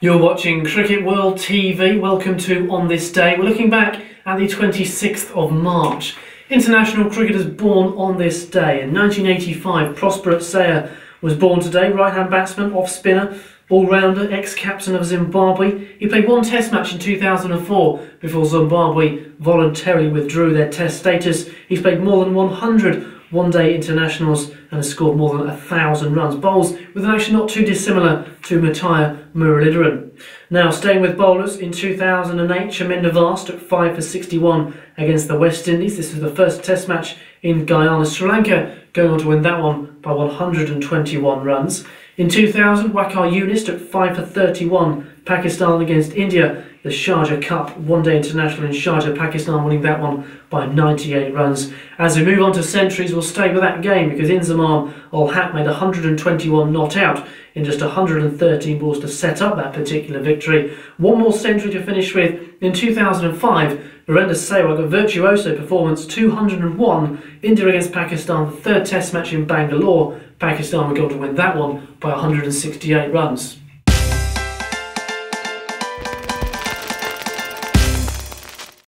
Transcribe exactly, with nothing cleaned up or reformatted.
You're watching Cricket World T V. Welcome to On This Day. We're looking back at the twenty-sixth of March. International cricketers born on this day. In nineteen eighty-five, Prosper Sayer was born today. Right-hand batsman, off-spinner, all-rounder, ex-captain of Zimbabwe. He played one test match in two thousand four before Zimbabwe voluntarily withdrew their test status. He's played more than one hundred one-day internationals and has scored more than a thousand runs. Bowls with an action not too dissimilar to Muttiah Muralitharan. Now, staying with bowlers, in two thousand eight, Chaminda Vaas took five for sixty-one against the West Indies. This was the first test match in Guyana, Sri Lanka, going on to win that one by one hundred twenty-one runs. In two thousand, Waqar Younis took five for thirty-one, Pakistan against India, the Sharjah Cup, one-day international in Sharjah, Pakistan, winning that one by ninety-eight runs. As we move on to centuries, we'll stay with that game because Inzamam-ul-Haq made one hundred twenty-one not out in just one hundred thirteen balls to set up that particular victory. One more century to finish with. In two thousand five, Virender Sehwag, a virtuoso performance, two hundred and one, India against Pakistan, the third test match in Bangalore. Pakistan were going to win that one by one hundred sixty-eight runs.